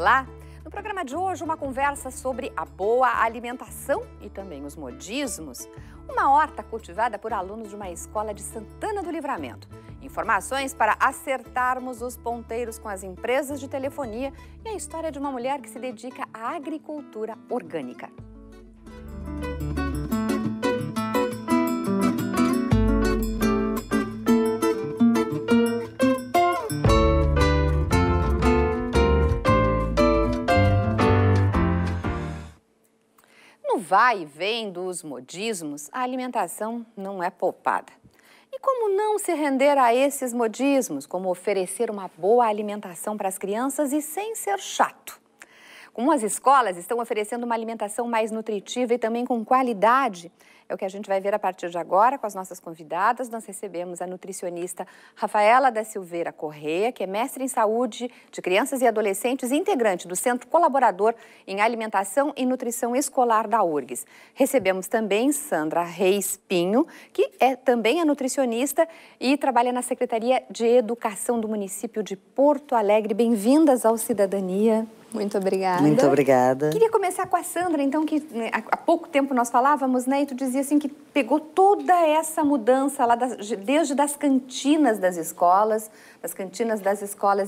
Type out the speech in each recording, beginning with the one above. Olá! No programa de hoje, uma conversa sobre a boa alimentação e também os modismos. Uma horta cultivada por alunos de uma escola de Santana do Livramento. Informações para acertarmos os ponteiros com as empresas de telefonia e a história de uma mulher que se dedica à agricultura orgânica. Vai e vem dos modismos, a alimentação não é poupada. E como não se render a esses modismos, como oferecer uma boa alimentação para as crianças e sem ser chato? Como as escolas estão oferecendo uma alimentação mais nutritiva e também com qualidade, é o que a gente vai ver a partir de agora com as nossas convidadas. Nós recebemos a nutricionista Rafaela da Silveira Corrêa, que é mestre em saúde de crianças e adolescentes e integrante do Centro Colaborador em Alimentação e Nutrição Escolar da UERGS. Recebemos também Sandra Reis Pinho, que também é nutricionista e trabalha na Secretaria de Educação do município de Porto Alegre. Bem-vindas ao Cidadania. Muito obrigada. Muito obrigada. Queria começar com a Sandra, então, que há pouco tempo nós falávamos, né, e tu dizia assim que pegou toda essa mudança lá desde das cantinas das escolas,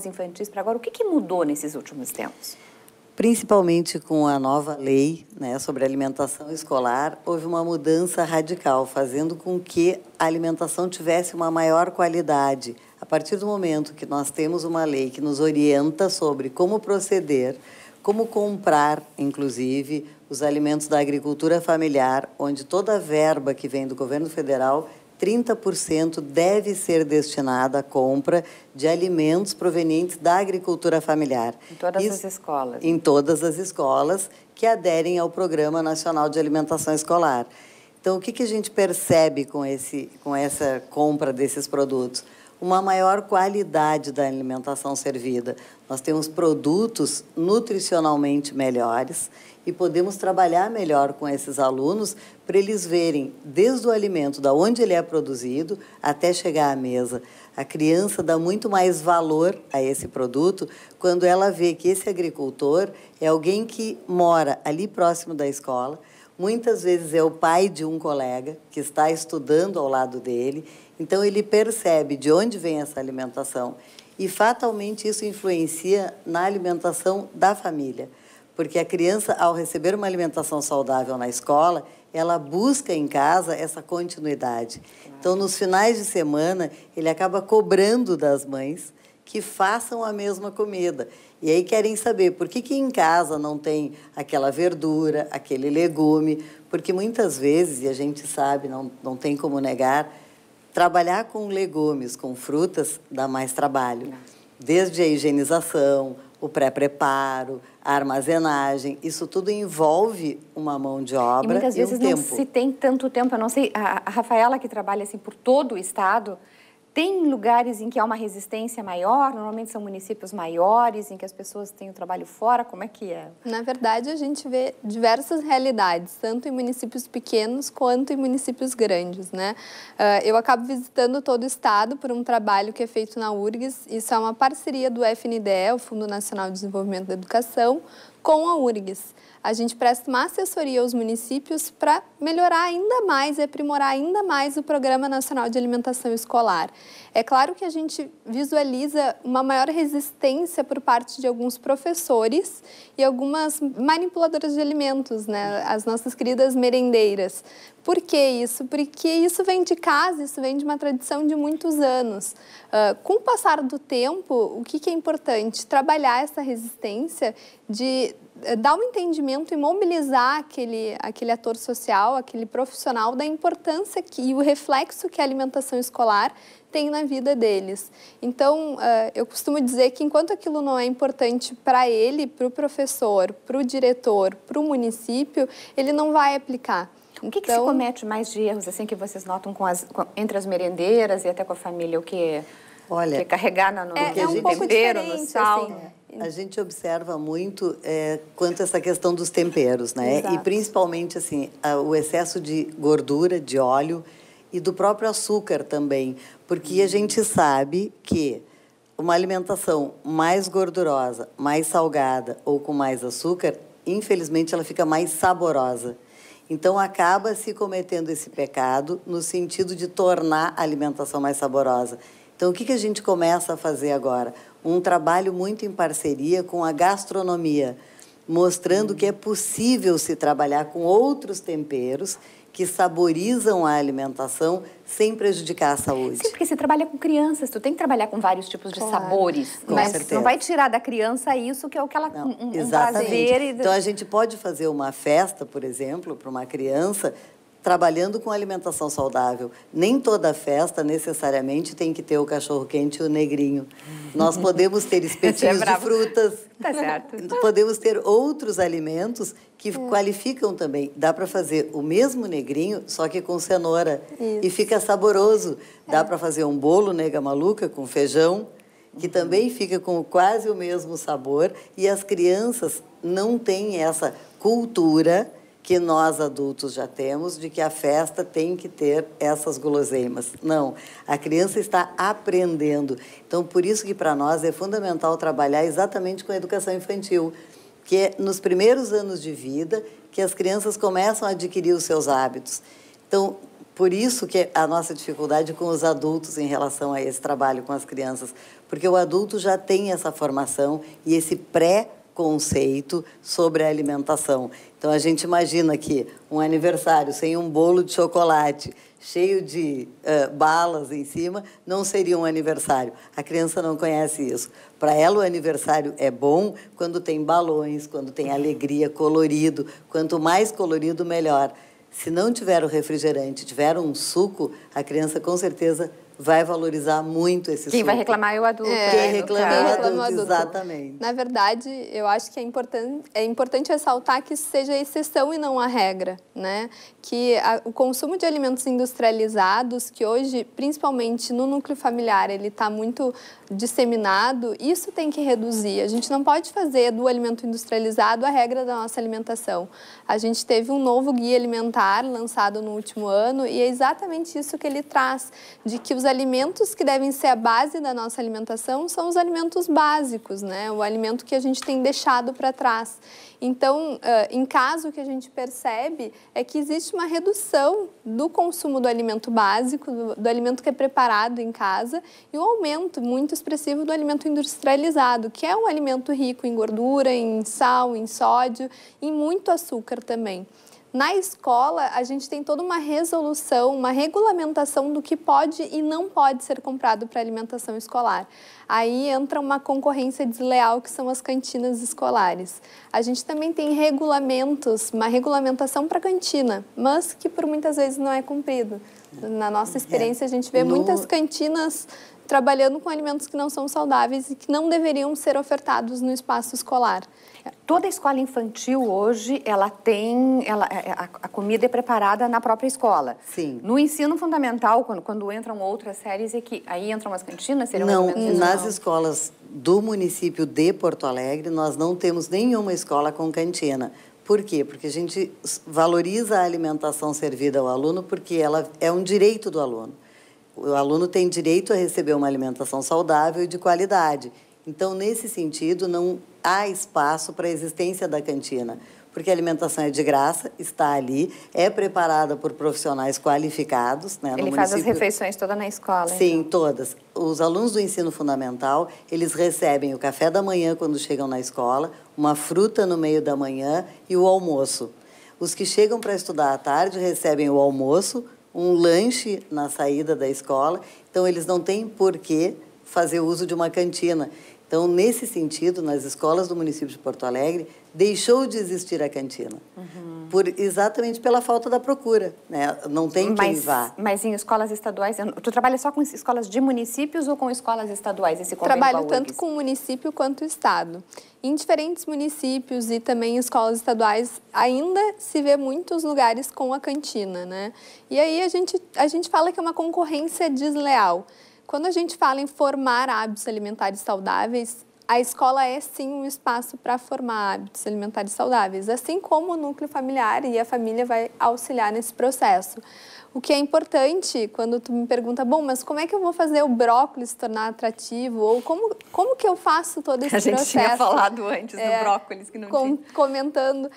infantis para agora. O que mudou nesses últimos tempos? Principalmente com a nova lei, né, sobre alimentação escolar, houve uma mudança radical, fazendo com que a alimentação tivesse uma maior qualidade. A partir do momento que nós temos uma lei que nos orienta sobre como proceder, como comprar, inclusive, os alimentos da agricultura familiar, onde toda a verba que vem do governo federal, 30% deve ser destinada à compra de alimentos provenientes da agricultura familiar. Em todas as escolas. Em todas as escolas que aderem ao Programa Nacional de Alimentação Escolar. Então, o que a gente percebe com essa compra desses produtos? Uma maior qualidade da alimentação servida. Nós temos produtos nutricionalmente melhores e podemos trabalhar melhor com esses alunos para eles verem desde o alimento, da onde ele é produzido, até chegar à mesa. A criança dá muito mais valor a esse produto quando ela vê que esse agricultor é alguém que mora ali próximo da escola, muitas vezes é o pai de um colega que está estudando ao lado dele, então ele percebe de onde vem essa alimentação e fatalmente isso influencia na alimentação da família. Porque a criança, ao receber uma alimentação saudável na escola, ela busca em casa essa continuidade. Então, nos finais de semana, ele acaba cobrando das mães que façam a mesma comida. E aí querem saber por que em casa não tem aquela verdura, aquele legume, porque muitas vezes, e a gente sabe, não tem como negar, trabalhar com legumes, com frutas, dá mais trabalho. Desde a higienização, o pré-preparo, a armazenagem, isso tudo envolve uma mão de obra e muitas vezes não se tem tanto tempo. Eu não sei, a Rafaela, que trabalha assim por todo o estado, tem lugares em que há uma resistência maior, normalmente são municípios maiores, em que as pessoas têm o trabalho fora, como é que é? Na verdade, a gente vê diversas realidades, tanto em municípios pequenos quanto em municípios grandes, né? Eu acabo visitando todo o estado por um trabalho que é feito na UERGS, isso é uma parceria do FNDE, o Fundo Nacional de Desenvolvimento da Educação, com a UERGS. A gente presta uma assessoria aos municípios para melhorar ainda mais e aprimorar ainda mais o Programa Nacional de Alimentação Escolar. É claro que a gente visualiza uma maior resistência por parte de alguns professores e algumas manipuladoras de alimentos, né? As nossas queridas merendeiras. Por que isso? Porque isso vem de casa, isso vem de uma tradição de muitos anos. Com o passar do tempo, o que é importante? Trabalhar essa resistência de dar um entendimento e mobilizar aquele ator social, aquele profissional, da importância e o reflexo que a alimentação escolar tem na vida deles. Então, eu costumo dizer que enquanto aquilo não é importante para ele, para o professor, para o diretor, para o município, ele não vai aplicar. O que se comete mais de erros, assim, que vocês notam entre as merendeiras e até com a família? O que é carregar no tempero, no sal? Assim, né? A gente observa muito quanto a essa questão dos temperos, né? Exato. E principalmente, assim, o excesso de gordura, de óleo e do próprio açúcar também. Porque a gente sabe que uma alimentação mais gordurosa, mais salgada ou com mais açúcar, infelizmente ela fica mais saborosa. Então, acaba se cometendo esse pecado no sentido de tornar a alimentação mais saborosa. Então, o que a gente começa a fazer agora? Um trabalho muito em parceria com a gastronomia, mostrando que é possível se trabalhar com outros temperos que saborizam a alimentação sem prejudicar a saúde. Sim, porque você trabalha com crianças, tu tem que trabalhar com vários tipos de sabores. Com certeza. Não vai tirar da criança isso que é o que ela... Exatamente. Prazer e... Então, a gente pode fazer uma festa, por exemplo, para uma criança, trabalhando com alimentação saudável. Nem toda festa, necessariamente, tem que ter o cachorro-quente e o negrinho. Nós podemos ter espetinhos de frutas. Tá certo. Podemos ter outros alimentos que qualificam também. Dá para fazer o mesmo negrinho, só que com cenoura. Isso. E fica saboroso. Dá para fazer um bolo nega maluca com feijão, que também fica com quase o mesmo sabor. E as crianças não têm essa cultura que nós adultos já temos, de que a festa tem que ter essas guloseimas. Não, a criança está aprendendo. Então, por isso que para nós é fundamental trabalhar exatamente com a educação infantil, que é nos primeiros anos de vida que as crianças começam a adquirir os seus hábitos. Então, por isso que a nossa dificuldade com os adultos em relação a esse trabalho com as crianças, porque o adulto já tem essa formação e esse pré-conceito sobre a alimentação. Então, a gente imagina que um aniversário sem um bolo de chocolate cheio de balas em cima não seria um aniversário. A criança não conhece isso. Para ela, o aniversário é bom quando tem balões, quando tem alegria, colorido. Quanto mais colorido, melhor. Se não tiver o refrigerante, tiver um suco, a criança, com certeza, vai valorizar muito esse suco. Quem vai reclamar é o adulto. Quem reclama é o adulto, exatamente. Na verdade, eu acho que é importante ressaltar que isso seja a exceção e não a regra, né? Que o consumo de alimentos industrializados, que hoje, principalmente no núcleo familiar, ele está muito disseminado, isso tem que reduzir. A gente não pode fazer do alimento industrializado a regra da nossa alimentação. A gente teve um novo guia alimentar lançado no último ano e é exatamente isso que ele traz, de que os alimentos que devem ser a base da nossa alimentação são os alimentos básicos, né? O alimento que a gente tem deixado para trás. Então, em caso, o que a gente percebe é que existe uma redução do consumo do alimento básico, do alimento que é preparado em casa, e um aumento muito expressivo do alimento industrializado, que é um alimento rico em gordura, em sal, em sódio, e muito açúcar também. Na escola, a gente tem toda uma resolução, uma regulamentação do que pode e não pode ser comprado para alimentação escolar. Aí entra uma concorrência desleal, que são as cantinas escolares. A gente também tem regulamentos, uma regulamentação para cantina, mas que por muitas vezes não é cumprido. Na nossa experiência, a gente vê muitas cantinas trabalhando com alimentos que não são saudáveis e que não deveriam ser ofertados no espaço escolar. Toda a escola infantil hoje, ela tem... a comida é preparada na própria escola. Sim. No ensino fundamental, quando entram outras séries, é que aí entram as cantinas? Não, nas escolas do município de Porto Alegre, nós não temos nenhuma escola com cantina. Por quê? Porque a gente valoriza a alimentação servida ao aluno porque ela é um direito do aluno. O aluno tem direito a receber uma alimentação saudável e de qualidade. Então, nesse sentido, não há espaço para a existência da cantina, porque a alimentação é de graça, está ali, é preparada por profissionais qualificados, né, no município. Ele faz as refeições todas na escola? Sim, então, todas. Os alunos do ensino fundamental, eles recebem o café da manhã quando chegam na escola, uma fruta no meio da manhã e o almoço. Os que chegam para estudar à tarde recebem o almoço, um lanche na saída da escola, então eles não têm por que fazer uso de uma cantina. Então, nesse sentido, nas escolas do município de Porto Alegre, deixou de existir a cantina, exatamente pela falta da procura, né? Não tem quem vá. Mas em escolas estaduais, tu trabalha só com escolas de municípios ou com escolas estaduais? Trabalho tanto com o município quanto o estado. Em diferentes municípios e também escolas estaduais, ainda se vê muitos lugares com a cantina, né? E aí a gente fala que é uma concorrência desleal. Quando a gente fala em formar hábitos alimentares saudáveis, a a escola é sim um espaço para formar hábitos alimentares saudáveis, assim como o núcleo familiar, e a família vai auxiliar nesse processo. O que é importante quando tu me pergunta, bom, mas como é que eu vou fazer o brócolis se tornar atrativo? Ou como que eu faço todo esse processo? A gente tinha falado antes do brócolis, que não tinha. Comentando,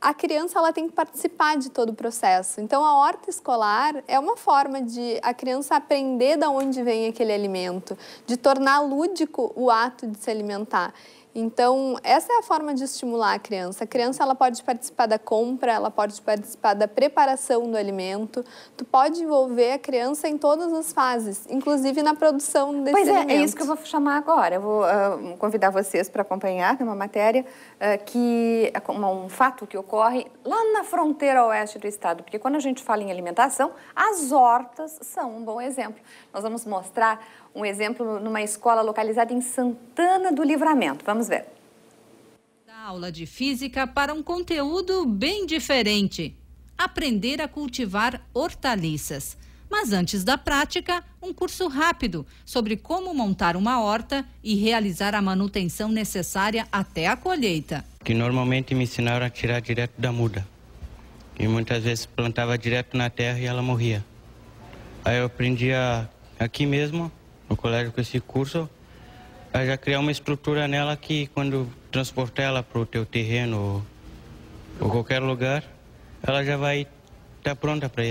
a criança ela tem que participar de todo o processo. Então, a horta escolar é uma forma de a criança aprender de onde vem aquele alimento, de tornar lúdico o ato de se alimentar. Então, essa é a forma de estimular a criança. A criança ela pode participar da compra, ela pode participar da preparação do alimento. Tu pode envolver a criança em todas as fases, inclusive na produção desse alimento. Pois é, é isso que eu vou chamar agora. Eu vou convidar vocês para acompanhar uma matéria que é um fato que ocorre lá na fronteira oeste do estado, porque quando a gente fala em alimentação, as hortas são um bom exemplo. Nós vamos mostrar um exemplo numa escola localizada em Santana do Livramento. Vamos ver. Da aula de física para um conteúdo bem diferente. Aprender a cultivar hortaliças. Mas antes da prática, um curso rápido sobre como montar uma horta e realizar a manutenção necessária até a colheita. Que normalmente me ensinaram a tirar direto da muda. E muitas vezes plantava direto na terra e ela morria. Aí eu aprendia aqui mesmo, no colégio, com esse curso, a já criar uma estrutura nela que, quando transportar ela para o teu terreno ou qualquer lugar, ela já vai estar pronta para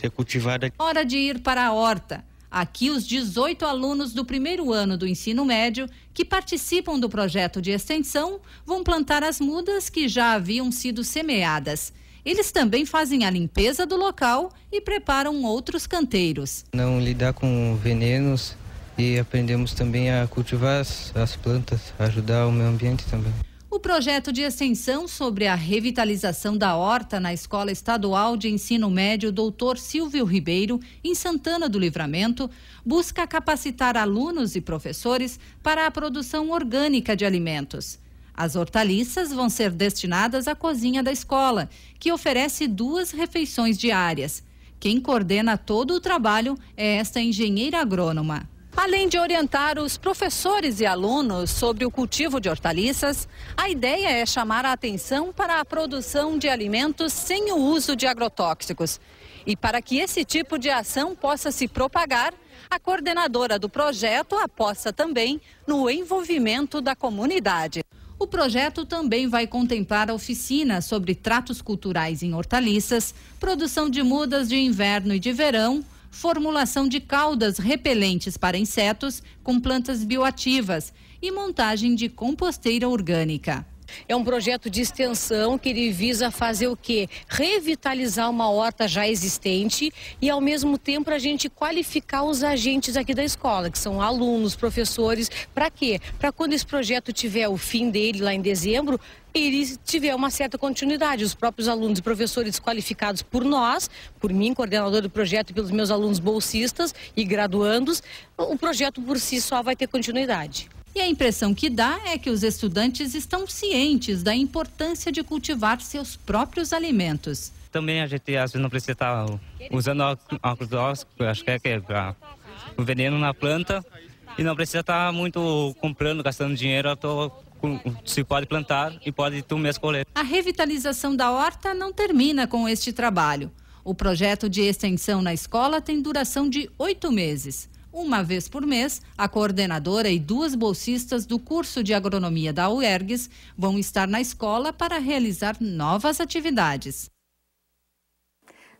ser cultivada. Hora de ir para a horta. Aqui os 18 alunos do primeiro ano do ensino médio que participam do projeto de extensão vão plantar as mudas que já haviam sido semeadas. Eles também fazem a limpeza do local e preparam outros canteiros. Não lidar com venenos e aprendemos também a cultivar as plantas, ajudar o meio ambiente também. O projeto de extensão sobre a revitalização da horta na Escola Estadual de Ensino Médio doutor Silvio Ribeiro, em Santana do Livramento, busca capacitar alunos e professores para a produção orgânica de alimentos. As hortaliças vão ser destinadas à cozinha da escola, que oferece 2 refeições diárias. Quem coordena todo o trabalho é esta engenheira agrônoma. Além de orientar os professores e alunos sobre o cultivo de hortaliças, a ideia é chamar a atenção para a produção de alimentos sem o uso de agrotóxicos. E para que esse tipo de ação possa se propagar, a coordenadora do projeto aposta também no envolvimento da comunidade. O projeto também vai contemplar a oficina sobre tratos culturais em hortaliças, produção de mudas de inverno e de verão, formulação de caudas repelentes para insetos com plantas bioativas e montagem de composteira orgânica. É um projeto de extensão que ele visa fazer o quê? Revitalizar uma horta já existente e, ao mesmo tempo, a gente qualificar os agentes aqui da escola, que são alunos, professores, para quê? Para quando esse projeto tiver o fim dele lá em dezembro, ele tiver uma certa continuidade. Os próprios alunos e professores qualificados por nós, por mim, coordenador do projeto, e pelos meus alunos bolsistas e graduandos, o projeto por si só vai ter continuidade. E a impressão que dá é que os estudantes estão cientes da importância de cultivar seus próprios alimentos. Também a gente às vezes não precisa estar usando agrotóxico, acho que é o veneno na planta, e não precisa estar muito comprando, gastando dinheiro, se pode plantar e pode tu mesmo colher. A revitalização da horta não termina com este trabalho. O projeto de extensão na escola tem duração de 8 meses. Uma vez por mês, a coordenadora e 2 bolsistas do curso de agronomia da UERGS vão estar na escola para realizar novas atividades.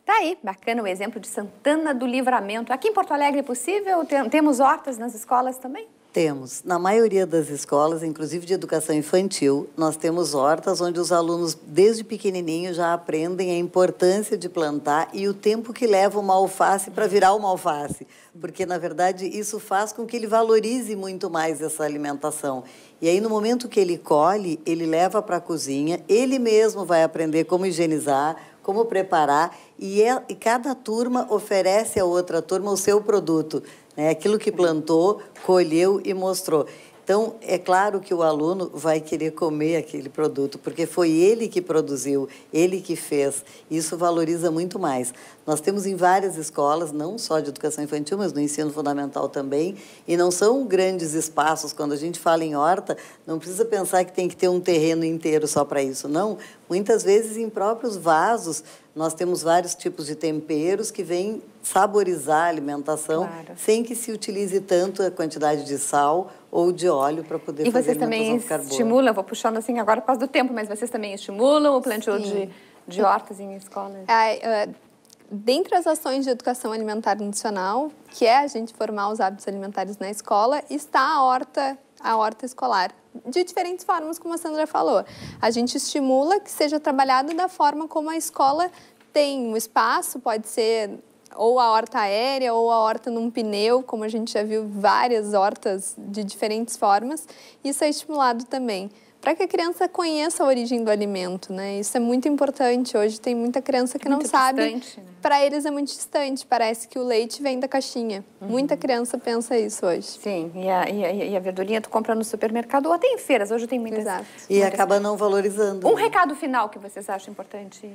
Tá aí, bacana o exemplo de Santana do Livramento. Aqui em Porto Alegre é possível? Temos hortas nas escolas também? Temos. Na maioria das escolas, inclusive de educação infantil, nós temos hortas onde os alunos, desde pequenininho, já aprendem a importância de plantar e o tempo que leva uma alface para virar uma alface. Porque, na verdade, isso faz com que ele valorize muito mais essa alimentação. E aí, no momento que ele colhe, ele leva para a cozinha, ele mesmo vai aprender como higienizar, como preparar, e cada turma oferece à outra turma o seu produto, né? Aquilo que plantou, colheu e mostrou. Então, é claro que o aluno vai querer comer aquele produto, porque foi ele que produziu, ele que fez. Isso valoriza muito mais. Nós temos em várias escolas, não só de educação infantil, mas no ensino fundamental também, e não são grandes espaços. Quando a gente fala em horta, não precisa pensar que tem que ter um terreno inteiro só para isso, não. Muitas vezes, em próprios vasos, nós temos vários tipos de temperos que vêm saborizar a alimentação, claro, sem que se utilize tanto a quantidade de sal ou de óleo para poder e fazer alimentação de carbono. E vocês também estimulam, vou puxando assim agora por causa do tempo, mas vocês também estimulam o plantio de hortas em escolas? Dentre as ações de educação alimentar nutricional, que é a gente formar os hábitos alimentares na escola, está a horta escolar. De diferentes formas, como a Sandra falou. A gente estimula que seja trabalhado da forma como a escola tem um espaço, pode ser ou a horta aérea ou a horta num pneu, como a gente já viu várias hortas de diferentes formas. Isso é estimulado também, para que a criança conheça a origem do alimento, né? Isso é muito importante. Hoje tem muita criança que não sabe. Né? Para eles é muito distante, parece que o leite vem da caixinha. Uhum. Muita criança pensa isso hoje. Sim, e a verdurinha tu compra no supermercado ou até em feiras, hoje tem muitas. Exato. E acaba não valorizando. Um recado final que vocês acham importante?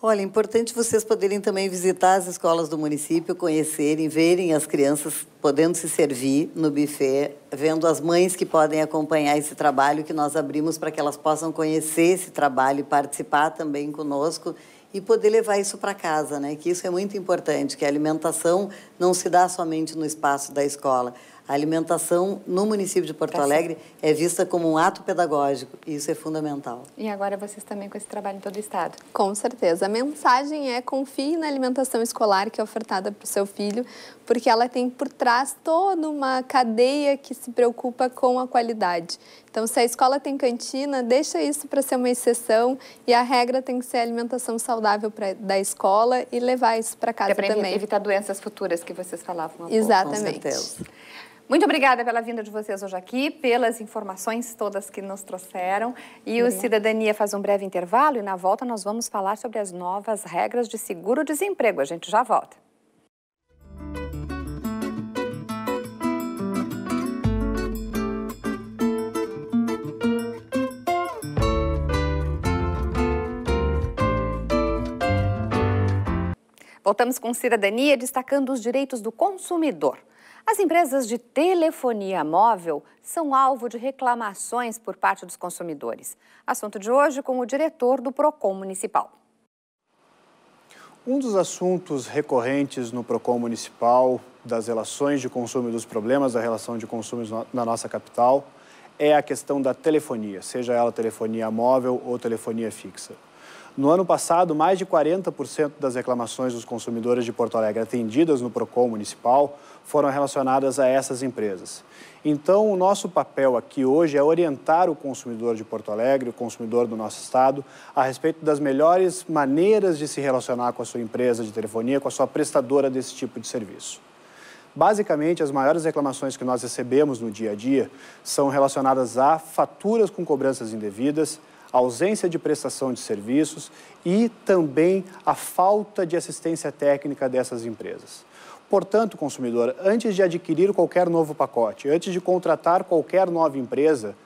Olha, é importante vocês poderem também visitar as escolas do município, conhecerem, verem as crianças podendo se servir no buffet, vendo as mães que podem acompanhar esse trabalho que nós abrimos para que elas possam conhecer esse trabalho e participar também conosco e poder levar isso para casa, né? Que isso é muito importante, que a alimentação não se dá somente no espaço da escola. A alimentação no município de Porto Alegre é vista como um ato pedagógico e isso é fundamental. E agora vocês também com esse trabalho em todo o estado. Com certeza. A mensagem é: confie na alimentação escolar que é ofertada para o seu filho, porque ela tem por trás toda uma cadeia que se preocupa com a qualidade. Então, se a escola tem cantina, deixa isso para ser uma exceção e a regra tem que ser a alimentação saudável da escola e levar isso para casa também. É para evitar doenças futuras que vocês falavam há pouco. Exatamente. Com certeza. Muito obrigada pela vinda de vocês hoje aqui, pelas informações todas que nos trouxeram. E o Cidadania faz um breve intervalo e na volta nós vamos falar sobre as novas regras de seguro-desemprego. A gente já volta. Voltamos com Cidadania, destacando os direitos do consumidor. As empresas de telefonia móvel são alvo de reclamações por parte dos consumidores. Assunto de hoje com o diretor do Procon Municipal. Um dos assuntos recorrentes no Procon Municipal, das relações de consumo e dos problemas da relação de consumo na nossa capital, é a questão da telefonia, seja ela telefonia móvel ou telefonia fixa. No ano passado, mais de 40% das reclamações dos consumidores de Porto Alegre atendidas no Procon Municipal foram relacionadas a essas empresas. Então, o nosso papel aqui hoje é orientar o consumidor de Porto Alegre, o consumidor do nosso estado, a respeito das melhores maneiras de se relacionar com a sua empresa de telefonia, com a sua prestadora desse tipo de serviço. Basicamente, as maiores reclamações que nós recebemos no dia a dia são relacionadas a faturas com cobranças indevidas, a ausência de prestação de serviços e também a falta de assistência técnica dessas empresas. Portanto, consumidor, antes de adquirir qualquer novo pacote, antes de contratar qualquer nova empresa,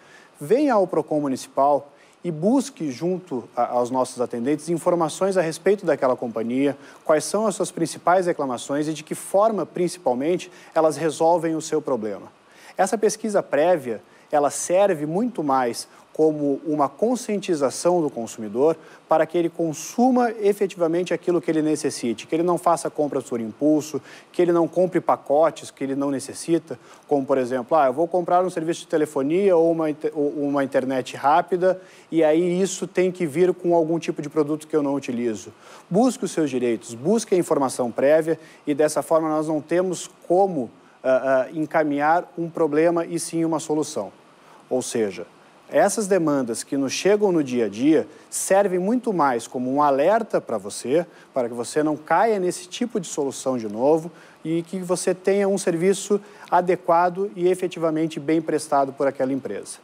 venha ao Procon Municipal e busque junto aos nossos atendentes informações a respeito daquela companhia, quais são as suas principais reclamações e de que forma, principalmente, elas resolvem o seu problema. Essa pesquisa prévia, ela serve muito mais como uma conscientização do consumidor para que ele consuma efetivamente aquilo que ele necessite, que ele não faça compras por impulso, que ele não compre pacotes que ele não necessita, como, por exemplo, eu vou comprar um serviço de telefonia ou uma internet rápida e aí isso tem que vir com algum tipo de produto que eu não utilizo. Busque os seus direitos, busque a informação prévia e dessa forma nós não temos como encaminhar um problema e sim uma solução. Ou seja, essas demandas que nos chegam no dia a dia servem muito mais como um alerta para você, para que você não caia nesse tipo de solução de novo e que você tenha um serviço adequado e efetivamente bem prestado por aquela empresa.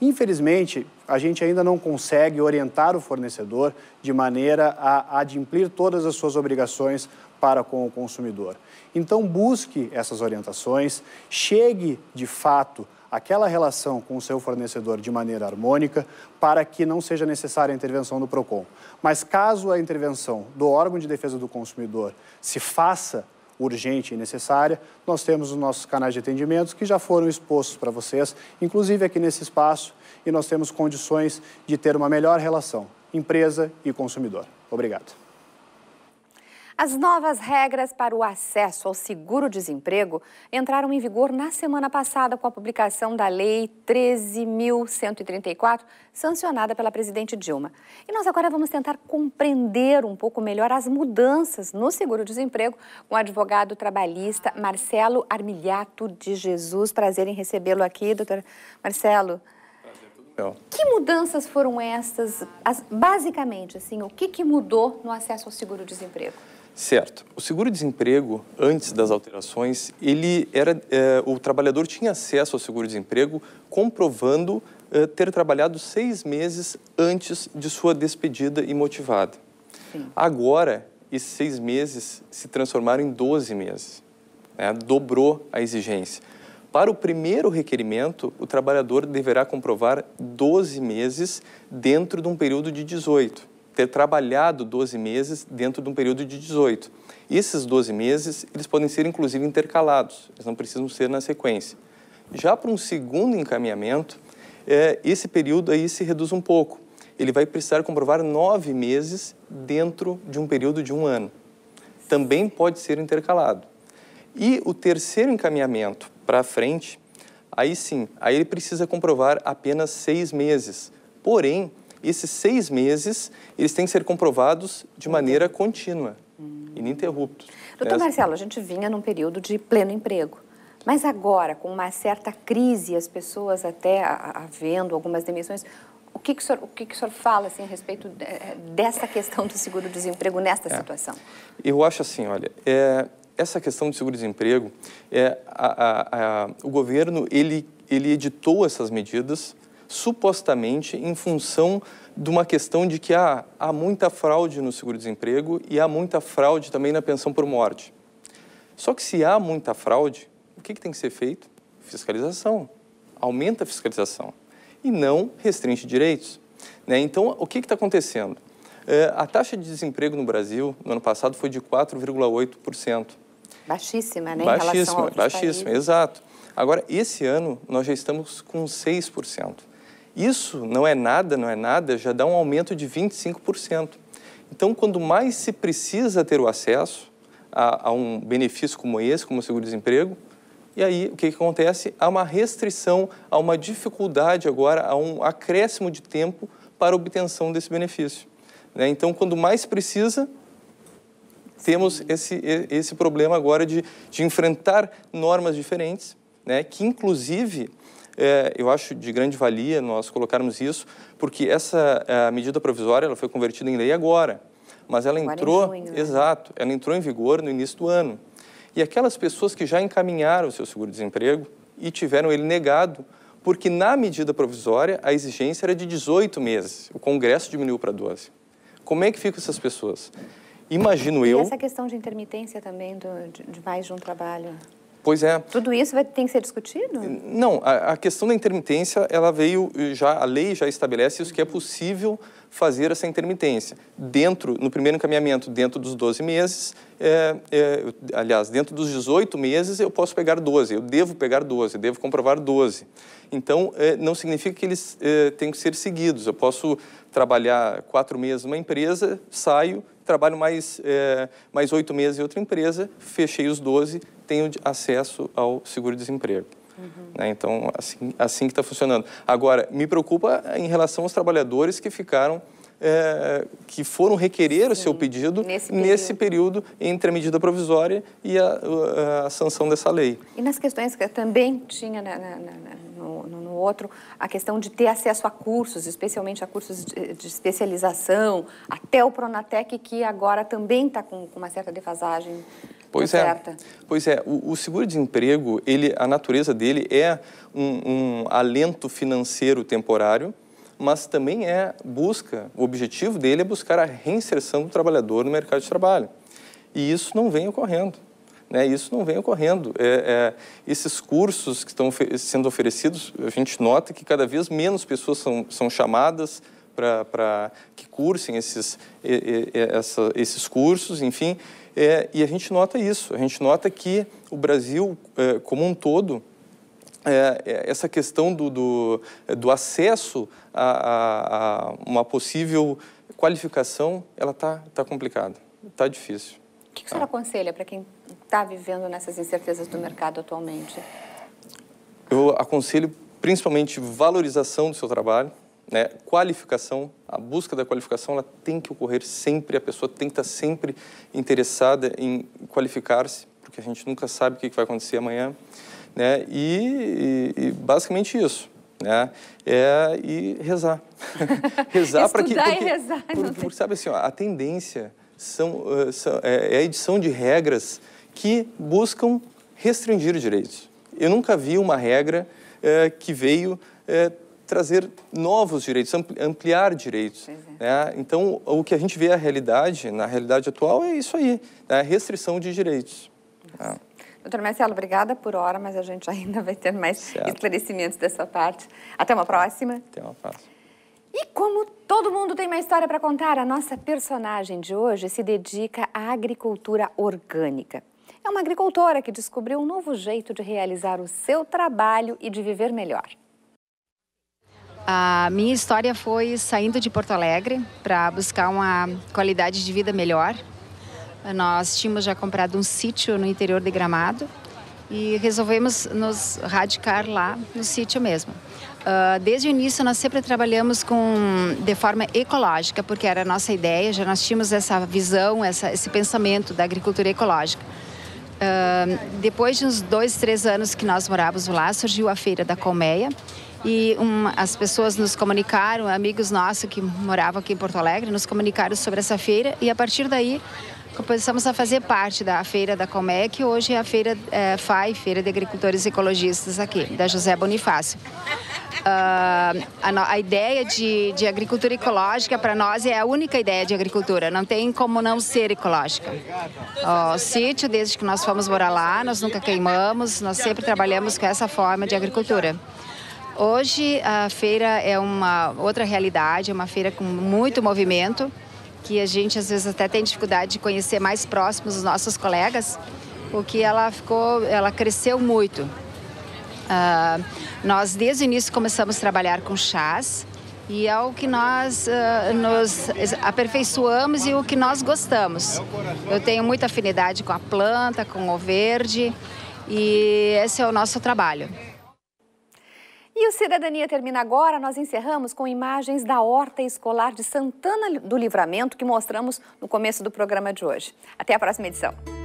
Infelizmente, a gente ainda não consegue orientar o fornecedor de maneira a adimplir todas as suas obrigações para com o consumidor. Então, busque essas orientações, chegue de fato aquela relação com o seu fornecedor de maneira harmônica para que não seja necessária a intervenção do PROCON. Mas caso a intervenção do órgão de defesa do consumidor se faça urgente e necessária, nós temos os nossos canais de atendimentos que já foram expostos para vocês, inclusive aqui nesse espaço, e nós temos condições de ter uma melhor relação, empresa e consumidor. Obrigado. As novas regras para o acesso ao seguro-desemprego entraram em vigor na semana passada com a publicação da Lei 13.134, sancionada pela presidente Dilma. E nós agora vamos tentar compreender um pouco melhor as mudanças no seguro-desemprego com o advogado trabalhista Marcelo Armigliatto de Jesus. Prazer em recebê-lo aqui, doutor Marcelo. Que mudanças foram estas, basicamente, assim, o que mudou no acesso ao seguro-desemprego? Certo. O seguro-desemprego, antes das alterações, ele era, o trabalhador tinha acesso ao seguro-desemprego comprovando ter trabalhado 6 meses antes de sua despedida imotivada. Sim. Agora, esses 6 meses se transformaram em 12 meses. Né? Dobrou a exigência. Para o primeiro requerimento, o trabalhador deverá comprovar 12 meses dentro de um período de 18. Ter trabalhado 12 meses dentro de um período de 18. E esses 12 meses, eles podem ser, inclusive, intercalados. Eles não precisam ser na sequência. Já para um segundo encaminhamento, esse período aí se reduz um pouco. Ele vai precisar comprovar 9 meses dentro de um período de 1 ano. Também pode ser intercalado. E o terceiro encaminhamento para frente, aí sim, aí ele precisa comprovar apenas 6 meses. Porém, esses 6 meses, eles têm que ser comprovados de maneira contínua, ininterrupta. Doutor Marcelo, a gente vinha num período de pleno emprego, mas agora, com uma certa crise, as pessoas até havendo algumas demissões, o que o senhor fala assim, a respeito dessa questão do seguro-desemprego nesta situação? Eu acho assim, olha, essa questão do seguro-desemprego, o governo ele editou essas medidas supostamente em função de uma questão de que há muita fraude no seguro-desemprego e há muita fraude também na pensão por morte. Só que se há muita fraude, o que tem que ser feito? Fiscalização. Aumenta a fiscalização e não restringe direitos. Né? Então, o que está acontecendo? A taxa de desemprego no Brasil, no ano passado, foi de 4,8%. Baixíssima, né? Baixíssima, em relação a outros países. Exato. Agora, esse ano, nós já estamos com 6%. Isso não é nada, não é nada, já dá um aumento de 25%. Então, quando mais se precisa ter o acesso a um benefício como esse, como o seguro-desemprego, e aí, o que acontece? Há uma restrição, há uma dificuldade agora, há um acréscimo de tempo para a obtenção desse benefício. Né? Então, quando mais precisa, temos esse problema agora de enfrentar normas diferentes, né? Que inclusive, eu acho de grande valia nós colocarmos isso, porque essa medida provisória ela foi convertida em lei agora, mas ela entrou, exato, ela entrou em vigor no início do ano. E aquelas pessoas que já encaminharam o seu seguro-desemprego e tiveram ele negado, porque na medida provisória a exigência era de 18 meses, o Congresso diminuiu para 12. Como é que ficam essas pessoas? Imagino eu... E essa questão de intermitência também, de mais de um trabalho? Pois é. Tudo isso tem que ser discutido? Não, a questão da intermitência, ela veio já, a lei já estabelece isso, que é possível fazer essa intermitência. Dentro, no primeiro encaminhamento, dentro dos 12 meses, aliás, dentro dos 18 meses, eu posso pegar 12, eu devo pegar 12, devo comprovar 12. Então, não significa que eles têm que ser seguidos. Eu posso trabalhar 4 meses numa empresa, saio, trabalho mais 8 meses em outra empresa, fechei os 12, tenho acesso ao seguro-desemprego. Uhum. Né? Então, assim que está funcionando. Agora, me preocupa em relação aos trabalhadores que ficaram, que foram requerer o seu pedido nesse período entre a medida provisória e a sanção dessa lei. E nas questões que também tinha no outro, a questão de ter acesso a cursos, especialmente a cursos de especialização, até o Pronatec, que agora também está com uma certa defasagem. Pois é. O seguro-desemprego, a natureza dele é um alento financeiro temporário, mas também o objetivo dele é buscar a reinserção do trabalhador no mercado de trabalho. E isso não vem ocorrendo. né? Isso não vem ocorrendo. Esses cursos que estão sendo oferecidos, a gente nota que cada vez menos pessoas são chamadas para que cursem esses cursos, enfim. E a gente nota isso, a gente nota que o Brasil, como um todo, essa questão do acesso a uma possível qualificação, ela está complicada, está difícil. O que o senhor aconselha para quem está vivendo nessas incertezas do mercado atualmente? Eu aconselho principalmente valorização do seu trabalho, né? Qualificação, a busca da qualificação, ela tem que ocorrer sempre, a pessoa tem que estar sempre interessada em qualificar-se, porque a gente nunca sabe o que vai acontecer amanhã, né? E basicamente isso, né? E rezar. Rezar para que... Estudar e rezar. Porque sabe assim, ó, a tendência... é a edição de regras que buscam restringir direitos. Eu nunca vi uma regra que veio trazer novos direitos, ampliar direitos. Né? Então, o que a gente vê na realidade atual, é isso aí, né? Restrição de direitos. Né? Doutor Marcelo, obrigada por hora, mas a gente ainda vai ter mais esclarecimentos dessa parte. Até uma próxima. Até uma próxima. E como todo mundo tem uma história para contar, a nossa personagem de hoje se dedica à agricultura orgânica. É uma agricultora que descobriu um novo jeito de realizar o seu trabalho e de viver melhor. A minha história foi saindo de Porto Alegre para buscar uma qualidade de vida melhor. Nós tínhamos já comprado um sítio no interior de Gramado e resolvemos nos radicar lá no sítio mesmo. Desde o início, nós sempre trabalhamos de forma ecológica, porque era a nossa ideia, já nós tínhamos essa visão, esse pensamento da agricultura ecológica. Depois de uns 2, 3 anos que nós morávamos lá, surgiu a Feira da Coolmeia e as pessoas nos comunicaram, amigos nossos que moravam aqui em Porto Alegre, nos comunicaram sobre essa feira e a partir daí começamos a fazer parte da Feira da COMEC, que hoje é a Feira FAI, Feira de Agricultores Ecologistas aqui, da José Bonifácio. A ideia de agricultura ecológica, para nós, é a única ideia de agricultura. Não tem como não ser ecológica. O sítio, desde que nós fomos morar lá, nós nunca queimamos, nós sempre trabalhamos com essa forma de agricultura. Hoje, a feira é uma outra realidade, é uma feira com muito movimento, que a gente, às vezes, até tem dificuldade de conhecer mais próximos os nossos colegas, porque ela cresceu muito. Nós, desde o início, começamos a trabalhar com chás e é o que nós nos aperfeiçoamos e o que nós gostamos. Eu tenho muita afinidade com a planta, com o verde e esse é o nosso trabalho. E o Cidadania termina agora. Nós encerramos com imagens da horta escolar de Santana do Livramento que mostramos no começo do programa de hoje. Até a próxima edição.